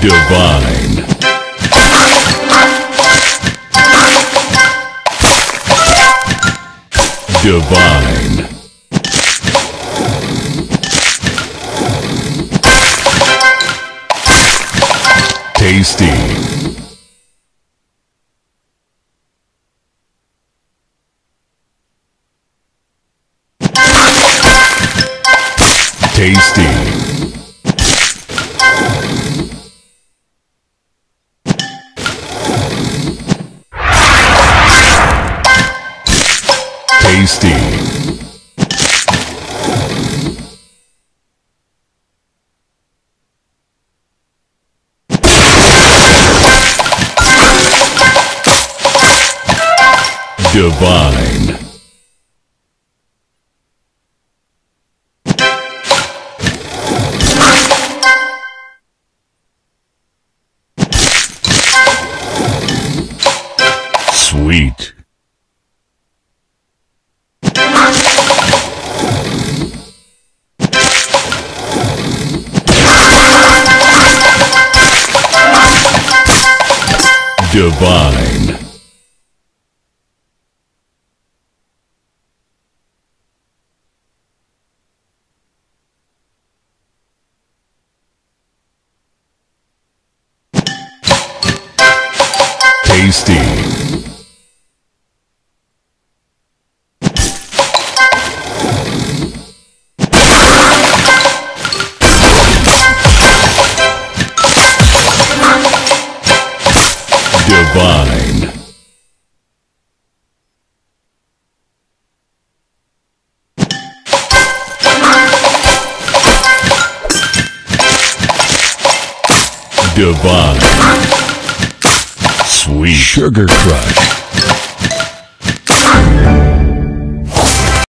Divine. Divine. Tasty. Tasty. Tasty. Divine. Sweet. Divine. Tasty. Divine. Divine. Sweet Sugar Crush.